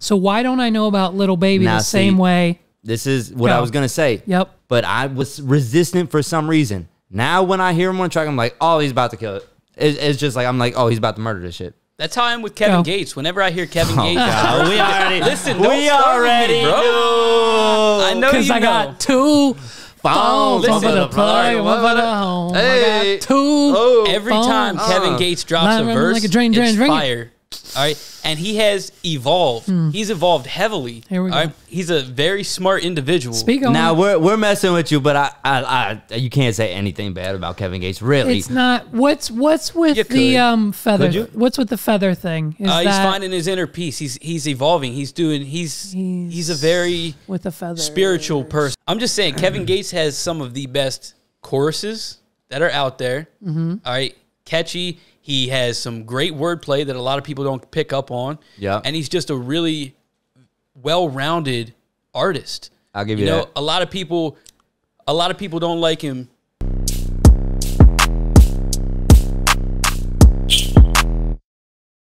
So why don't I know about Lil Baby the same way? This is what I was going to say. Yep. But I was resistant for some reason. Now when I hear him on a track, I'm like, oh, he's about to kill it. It's just like, I'm like, oh, he's about to murder this shit. That's how I am with Kevin Gates. Whenever I hear Kevin Gates, we already listen, we already know. I know you got two phones. Listen, every time Kevin Gates drops a verse, like a drain, it's fire. All right, and he has evolved. He's evolved heavily. Here we go. Right? He's a very smart individual. Speak on now, we're messing with you, but I you can't say anything bad about Kevin Gates, really. It's not. What's with the feather? What's with the feather thing? Is that, he's finding his inner peace. He's evolving. He's doing. He's a very spiritual person. I'm just saying, Kevin Gates has some of the best choruses that are out there. All right, catchy. He has some great wordplay that a lot of people don't pick up on. Yeah. And he's just a really well-rounded artist. I'll give you that. A lot of people don't like him